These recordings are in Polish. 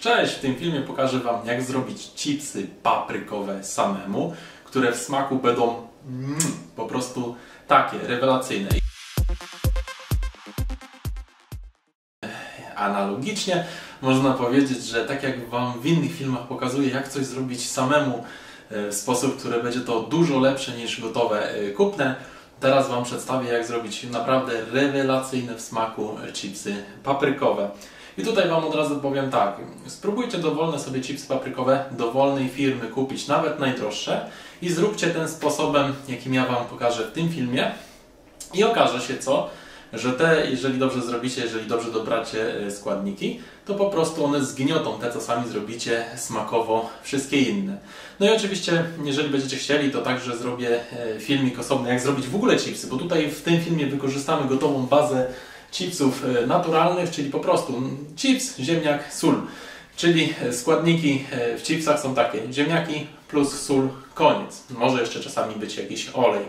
Cześć! W tym filmie pokażę Wam, jak zrobić chipsy paprykowe samemu, które w smaku będą po prostu takie, rewelacyjne. Analogicznie można powiedzieć, że tak jak Wam w innych filmach pokazuję, jak coś zrobić samemu w sposób, który będzie to dużo lepsze niż gotowe kupne, teraz Wam przedstawię, jak zrobić naprawdę rewelacyjne w smaku chipsy paprykowe. I tutaj Wam od razu powiem tak, spróbujcie dowolne sobie chipsy paprykowe dowolnej firmy kupić, nawet najdroższe i zróbcie ten sposobem, jakim ja Wam pokażę w tym filmie i okaże się co, że te, jeżeli dobrze zrobicie, jeżeli dobrze dobracie składniki, to po prostu one zgniotą te, co sami zrobicie, smakowo wszystkie inne. No i oczywiście, jeżeli będziecie chcieli, to także zrobię filmik osobny, jak zrobić w ogóle chipsy, bo tutaj w tym filmie wykorzystamy gotową bazę chipsów naturalnych, czyli po prostu chips, ziemniak, sól. Czyli składniki w chipsach są takie, ziemniaki plus sól, koniec. Może jeszcze czasami być jakiś olej.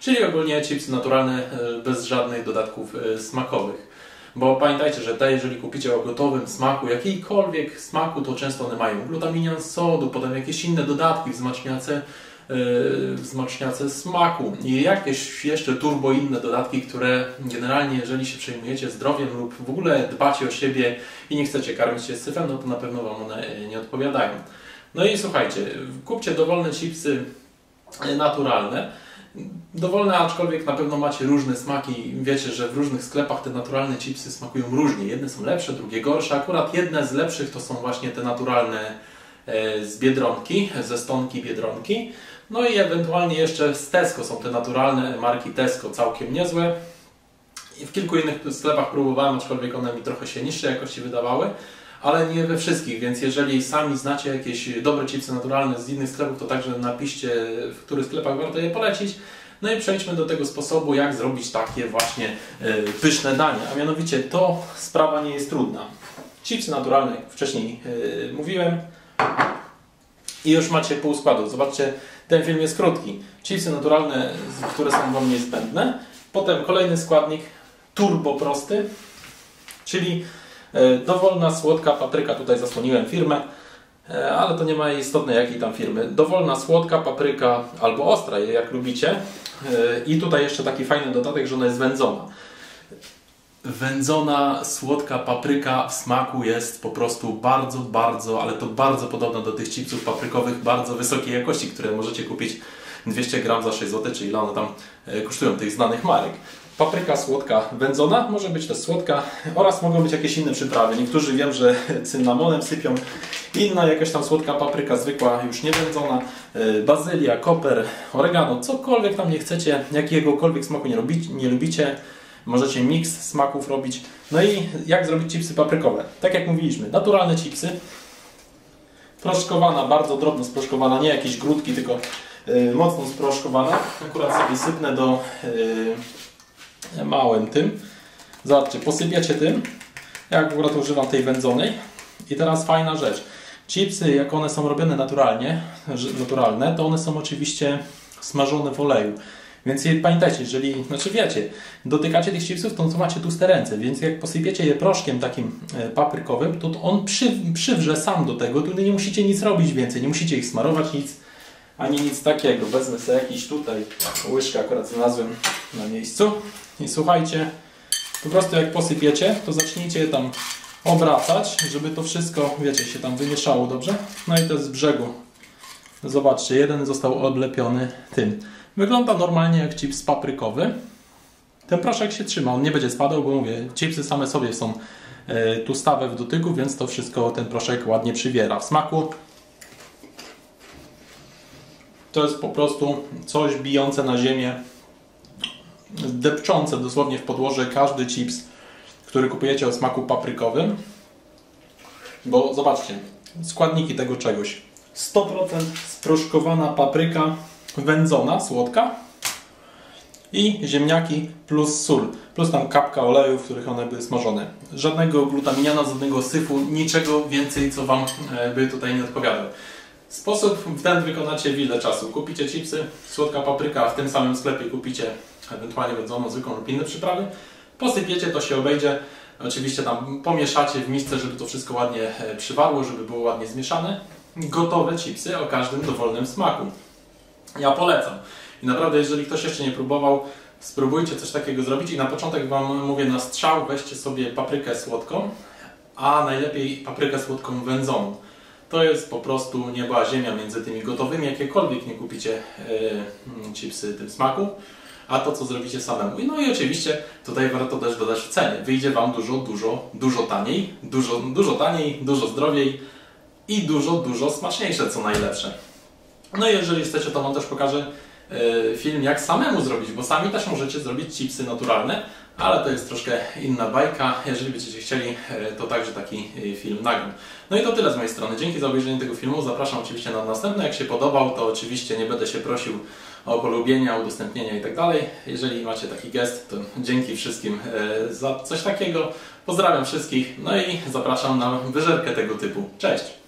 Czyli ogólnie chipsy naturalne, bez żadnych dodatków smakowych. Bo pamiętajcie, że te, jeżeli kupicie o gotowym smaku, jakiejkolwiek smaku, to często one mają glutaminian sodu, potem jakieś inne dodatki, wzmacniacze smaku i jakieś jeszcze turbo inne dodatki, które generalnie, jeżeli się przejmujecie zdrowiem lub w ogóle dbacie o siebie i nie chcecie karmić się syfem, no to na pewno Wam one nie odpowiadają. No i słuchajcie, kupcie dowolne chipsy naturalne, dowolne, aczkolwiek na pewno macie różne smaki. Wiecie, że w różnych sklepach te naturalne chipsy smakują różnie. Jedne są lepsze, drugie gorsze. Akurat jedne z lepszych to są właśnie te naturalne z Biedronki, ze stonki Biedronki. No i ewentualnie jeszcze z Tesco są te naturalne marki Tesco, całkiem niezłe. I w kilku innych sklepach próbowałem, aczkolwiek one mi trochę się niższej jakości wydawały, ale nie we wszystkich, więc jeżeli sami znacie jakieś dobre chipsy naturalne z innych sklepów, to także napiszcie, w których sklepach warto je polecić. No i przejdźmy do tego sposobu, jak zrobić takie właśnie pyszne danie, a mianowicie to sprawa nie jest trudna. Chipsy naturalne, jak wcześniej mówiłem, i już macie pół składu. Zobaczcie, ten film jest krótki. Chipsy naturalne, które są Wam niezbędne. Potem kolejny składnik, turbo prosty, czyli dowolna słodka papryka. Tutaj zasłoniłem firmę, ale to nie ma istotne jakiej tam firmy. Dowolna słodka papryka albo ostra, jak lubicie. I tutaj jeszcze taki fajny dodatek, że ona jest wędzona. Wędzona, słodka papryka w smaku jest po prostu bardzo, bardzo, ale to bardzo podobna do tych chipsów paprykowych bardzo wysokiej jakości, które możecie kupić 200 gram za 6 zł, czy ile one tam kosztują, tych znanych marek. Papryka słodka wędzona, może być też słodka oraz mogą być jakieś inne przyprawy. Niektórzy wiem, że cynamonem sypią, inna jakaś tam słodka papryka zwykła, już nie wędzona, bazylia, koper, oregano, cokolwiek tam nie chcecie, jakiegokolwiek smaku nie lubicie. Możecie miks smaków robić. No i jak zrobić chipsy paprykowe? Tak jak mówiliśmy, naturalne chipsy. Proszkowana, bardzo drobno sproszkowana, nie jakieś grudki, tylko mocno sproszkowana. Akurat sobie sypnę do małym tym. Zobaczcie, posypiacie tym. Ja akurat używam tej wędzonej. I teraz fajna rzecz. Chipsy, jak one są robione naturalne, to one są oczywiście smażone w oleju. Więc pamiętajcie, jeżeli, wiecie, dotykacie tych chipsów, to macie tłuste ręce, więc jak posypiecie je proszkiem takim paprykowym, to on przywrze sam do tego, tu nie musicie nic robić więcej, nie musicie ich smarować, nic takiego. Wezmę sobie jakiś tutaj łyżkę, akurat znalazłem na miejscu i słuchajcie, po prostu jak posypiecie, to zacznijcie je tam obracać, żeby to wszystko, wiecie, się tam wymieszało dobrze. No i to z brzegu, zobaczcie, jeden został odlepiony tym. Wygląda normalnie jak chips paprykowy. Ten proszek się trzyma, on nie będzie spadał, bo mówię, chipsy same sobie są tłustawe w dotyku, więc to wszystko, ten proszek ładnie przywiera w smaku. To jest po prostu coś bijące na ziemię, depczące dosłownie w podłoże każdy chips, który kupujecie o smaku paprykowym. Bo zobaczcie, składniki tego czegoś. 100% sproszkowana papryka, wędzona, słodka i ziemniaki plus sól, plus tam kapka oleju, w których one były smażone. Żadnego glutaminiana, żadnego syfu, niczego więcej, co Wam by tutaj nie odpowiadał. Sposób w ten wykonacie w ile czasu? Kupicie chipsy, słodka papryka, a w tym samym sklepie kupicie ewentualnie wędzoną, zwykłą lub inne przyprawy, posypiecie, to się obejdzie Oczywiście tam pomieszacie w misce, żeby to wszystko ładnie przywarło, żeby było ładnie zmieszane. Gotowe chipsy o każdym dowolnym smaku. Ja polecam. I naprawdę, jeżeli ktoś jeszcze nie próbował, spróbujcie coś takiego zrobić. I na początek Wam mówię na strzał, weźcie sobie paprykę słodką, a najlepiej paprykę słodką wędzoną. To jest po prostu nieba ziemia między tymi gotowymi, jakiekolwiek nie kupicie chipsy tym smaku, a to co zrobicie samemu. No i oczywiście tutaj warto też dodać w cenie. Wyjdzie Wam dużo taniej, dużo zdrowiej i dużo smaczniejsze, co najlepsze. No i jeżeli chcecie, to Wam też pokażę film, jak samemu zrobić, bo sami też możecie zrobić chipsy naturalne, ale to jest troszkę inna bajka. Jeżeli będziecie chcieli, to także taki film nagram. No i to tyle z mojej strony. Dzięki za obejrzenie tego filmu. Zapraszam oczywiście na następne. Jak się podobał, to oczywiście nie będę się prosił o polubienia, udostępnienia i tak dalej. Jeżeli macie taki gest, to dzięki wszystkim za coś takiego. Pozdrawiam wszystkich. No i zapraszam na wyżerkę tego typu. Cześć!